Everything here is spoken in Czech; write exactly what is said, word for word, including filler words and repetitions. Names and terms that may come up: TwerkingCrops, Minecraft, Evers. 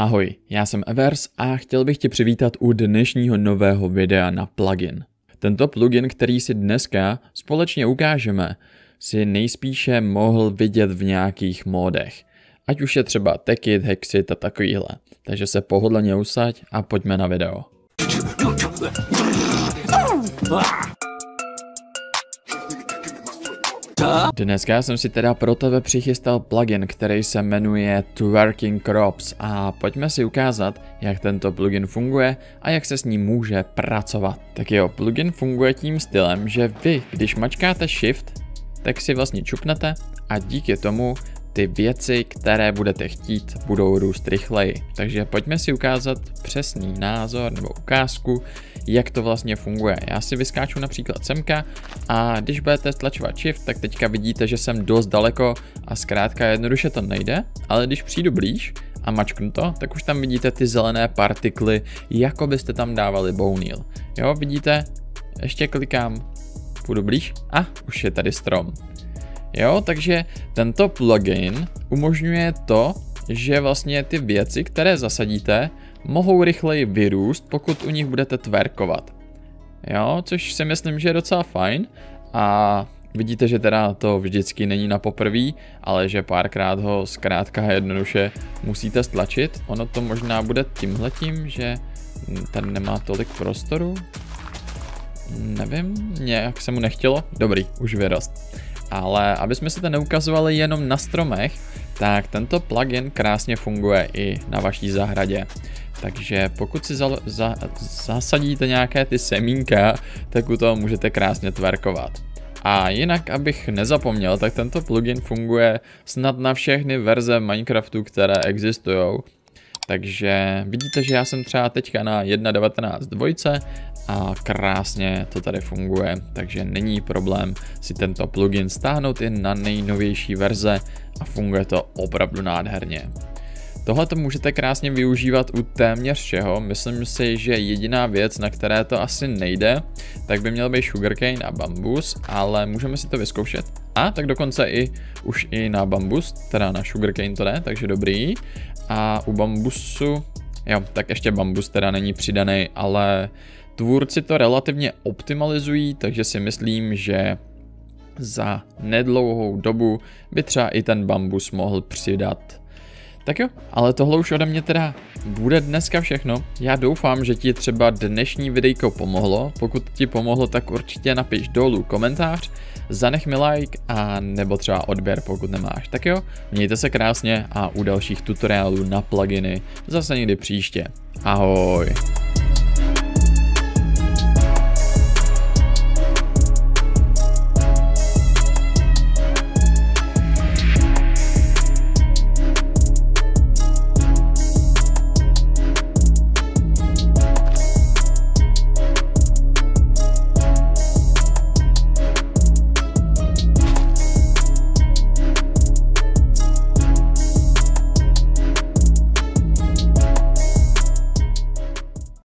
Ahoj, já jsem Evers a chtěl bych tě přivítat u dnešního nového videa na plugin. Tento plugin, který si dneska společně ukážeme, si nejspíše mohl vidět v nějakých módech. Ať už je třeba Tekit, Hexit a takovýhle. Takže se pohodlně usaď a pojďme na video. Dneska jsem si teda pro tebe přichystal plugin, který se jmenuje TwerkingCrops a pojďme si ukázat, jak tento plugin funguje a jak se s ním může pracovat. Tak jo, plugin funguje tím stylem, že vy, když mačkáte Shift, tak si vlastně čupnete a díky tomu ty věci, které budete chtít, budou růst rychleji. Takže pojďme si ukázat přesný názor nebo ukázku, jak to vlastně funguje. Já si vyskáču například semka a když budete stlačovat Shift, tak teďka vidíte, že jsem dost daleko a zkrátka jednoduše to nejde, ale když přijdu blíž a mačknu to, tak už tam vidíte ty zelené partikly, jako byste tam dávali bounil. Jo, vidíte? Ještě klikám, půjdu blíž a už je tady strom. Jo, takže tento plugin umožňuje to, že vlastně ty věci, které zasadíte, mohou rychleji vyrůst, pokud u nich budete twerkovat. Jo, což si myslím, že je docela fajn a vidíte, že teda to vždycky není na poprví, ale že párkrát ho zkrátka jednoduše musíte stlačit. Ono to možná bude tímhletím, že tady nemá tolik prostoru. Nevím, nějak se mu nechtělo. Dobrý, už vyrost. Ale aby jsme se to neukazovali jenom na stromech, tak tento plugin krásně funguje i na vaší zahradě. Takže pokud si za, za, zasadíte nějaké ty semínka, tak u toho můžete krásně twerkovat. A jinak, abych nezapomněl, tak tento plugin funguje snad na všechny verze Minecraftu, které existují. Takže vidíte, že já jsem třeba teďka na jedna devatenáct dvojce a krásně to tady funguje, takže není problém si tento plugin stáhnout i na nejnovější verze a funguje to opravdu nádherně. Tohle to můžete krásně využívat u téměř všeho, myslím si, že jediná věc, na které to asi nejde, tak by měl být sugarcane a bambus, ale můžeme si to vyzkoušet. A tak dokonce i už i na bambus, teda na sugarcane to ne, takže dobrý. A u bambusu, jo, tak ještě bambus teda není přidaný, ale tvůrci to relativně optimalizují, takže si myslím, že za nedlouhou dobu by třeba i ten bambus mohl přidat. Tak jo, ale tohle už ode mě teda bude dneska všechno. Já doufám, že ti třeba dnešní videjko pomohlo. Pokud ti pomohlo, tak určitě napiš dolů komentář, zanech mi like a nebo třeba odběr, pokud nemáš. Tak jo, mějte se krásně a u dalších tutoriálů na pluginy zase někdy příště. Ahoj.